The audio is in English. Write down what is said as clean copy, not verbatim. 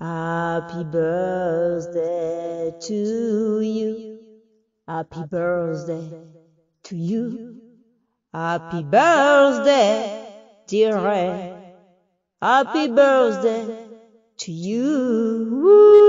Happy birthday to you. Happy birthday to you. Happy birthday, dear Ray. Happy birthday to you.